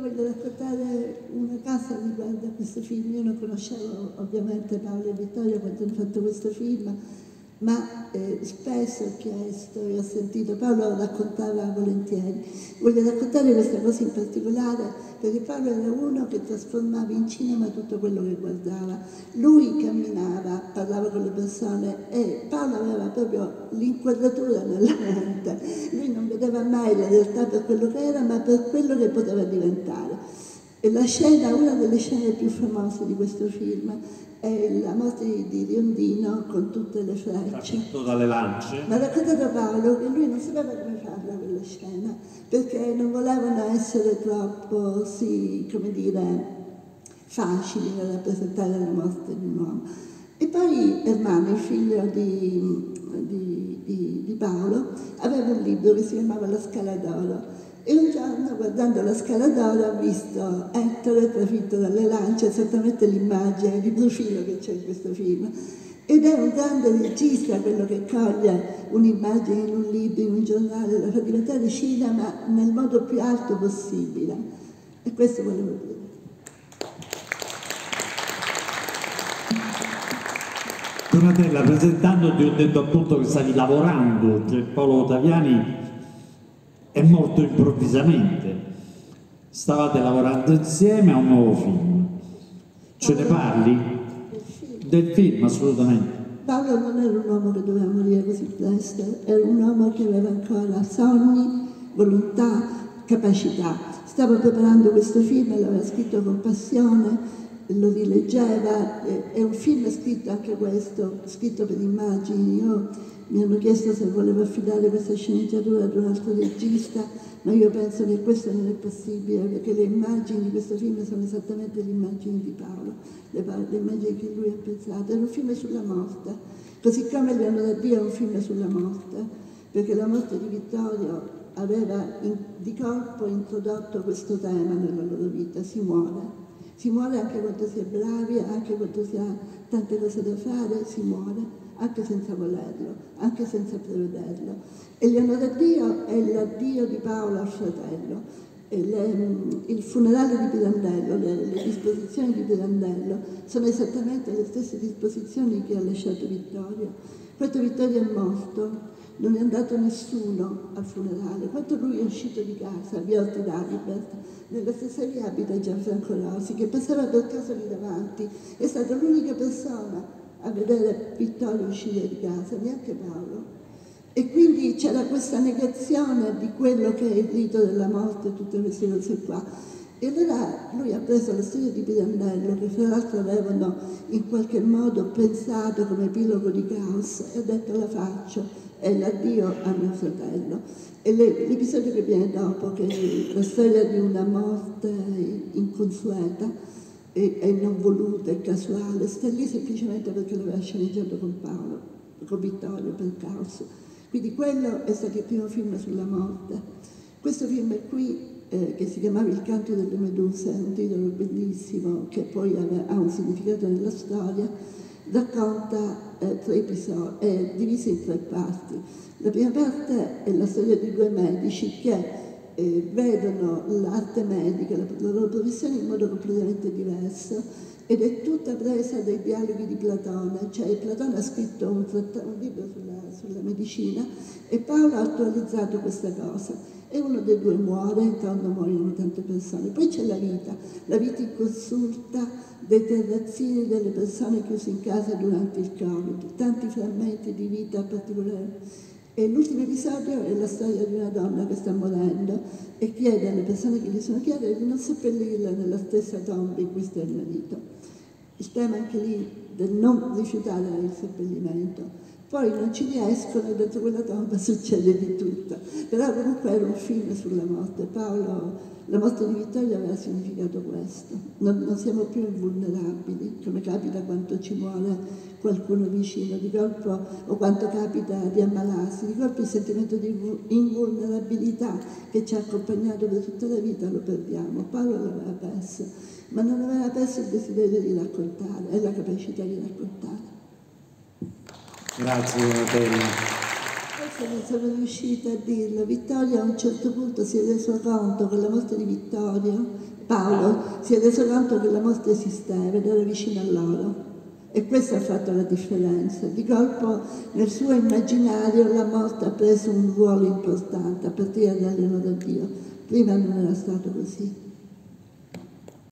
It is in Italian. voglio raccontare una cosa riguardo a questo film. Io non conoscevo ovviamente Paolo e Vittorio quando hanno fatto questo film, ma spesso ho chiesto e ho sentito, Paolo raccontava volentieri. Voglio raccontare questa cosa in particolare perché Paolo era uno che trasformava in cinema tutto quello che guardava. Lui camminava, parlava con le persone e Paolo aveva proprio l'inquadratura nella mente. Lui non vedeva mai la realtà per quello che era, ma per quello che poteva diventare. E la scena, una delle scene più famose di questo film è la morte di Riondino con tutte le frecce. Tratto dalle lance. Ma raccontato a Paolo che lui non sapeva come farla quella scena, perché non volevano essere troppo, sì, come dire, facili da rappresentare la morte di un uomo. E poi Ermanno, il figlio di Paolo, aveva un libro che si chiamava La Scala d'Oro. E un giorno, guardando La Scala d'Oro, ha visto Ettore trafitto dalle lance, esattamente l'immagine di profilo che c'è in questo film. Ed è un grande regista quello che coglie un'immagine in un libro, in un giornale, la fa diventare cinema nel modo più alto possibile. E questo volevo dire. Donatella, presentando ti ho detto appunto che stavi lavorando, cioè Paolo Taviani è morto improvvisamente. Stavate lavorando insieme a un nuovo film. Ce ne parli? Del film, assolutamente. Paolo non era un uomo che doveva morire così presto, era un uomo che aveva ancora sogni, volontà, capacità. Stava preparando questo film e l'aveva scritto con passione, lo rileggeva. È un film scritto anche questo, scritto per immagini. Mi hanno chiesto se volevo affidare questa sceneggiatura ad un altro regista, ma io penso che questo non è possibile, perché le immagini di questo film sono esattamente le immagini di Paolo, le immagini che lui ha pensato. Era un film sulla morte, così come Leonora Addio è un film sulla morte, perché la morte di Vittorio aveva di corpo introdotto questo tema nella loro vita: si muore. Si muore anche quando si è bravi, anche quando si ha tante cose da fare, si muore, anche senza volerlo, anche senza prevederlo. E Leonora Addio è l'addio di Paolo al fratello. Il funerale di Pirandello, le disposizioni di Pirandello, sono esattamente le stesse disposizioni che ha lasciato Vittorio. Quando Vittorio è morto, non è andato nessuno al funerale. Quando lui è uscito di casa, Via Tiribaldi d'Alibert, nella stessa via abita Gianfranco Rossi, che passava per caso lì davanti. È stata l'unica persona a vedere Vittorio uscire di casa, neanche Paolo. E quindi c'era questa negazione di quello che è il rito della morte, tutte queste cose qua. E allora lui ha preso la storia di Pirandello, che fra l'altro avevano in qualche modo pensato come epilogo di Caos, e ha detto: la faccio, è l'addio a mio fratello. E l'episodio che viene dopo, che è la storia di una morte inconsueta e non voluta e casuale, sta lì semplicemente perché l'aveva sceneggiato con Vittorio per Caos. Quindi quello è stato il primo film sulla morte. Questo film è qui, che si chiamava Il canto delle meduse, è un titolo bellissimo che poi ha un significato nella storia, racconta tre episodi, è diviso in tre parti. La prima parte è la storia di due medici che vedono l'arte medica, la loro professione, in modo completamente diverso, ed è tutta presa dai dialoghi di Platone. Cioè Platone ha scritto un libro sulla medicina e Paolo ha attualizzato questa cosa, e uno dei due muore, intanto muoiono tante persone. Poi c'è la vita inconsulta dei terrazzini, delle persone chiuse in casa durante il Covid, tanti frammenti di vita particolari. E l'ultimo episodio è la storia di una donna che sta morendo e chiede alle persone che gli sono chiare di non seppellirla nella stessa tomba in cui sta il marito. Il tema anche lì del non rifiutare il seppellimento. Poi non ci riescono e dentro quella tomba succede di tutto. Però comunque era un film sulla morte. Paolo, la morte di Vittorio aveva significato questo. Non siamo più invulnerabili, come capita quando ci muore qualcuno vicino di colpo, o quando capita di ammalarsi. Di colpo il sentimento di invulnerabilità che ci ha accompagnato per tutta la vita lo perdiamo. Paolo l'aveva perso, ma non aveva perso il desiderio di raccontare e la capacità di raccontare. Grazie, Donatella. non sono riuscita a dirlo. Vittorio a un certo punto si è reso conto che la morte di Vittorio, Paolo, si è reso conto che la morte esisteva ed era vicina a loro. E questo ha fatto la differenza. Di colpo nel suo immaginario la morte ha preso un ruolo importante a partire da Leonora Addio. Prima non era stato così.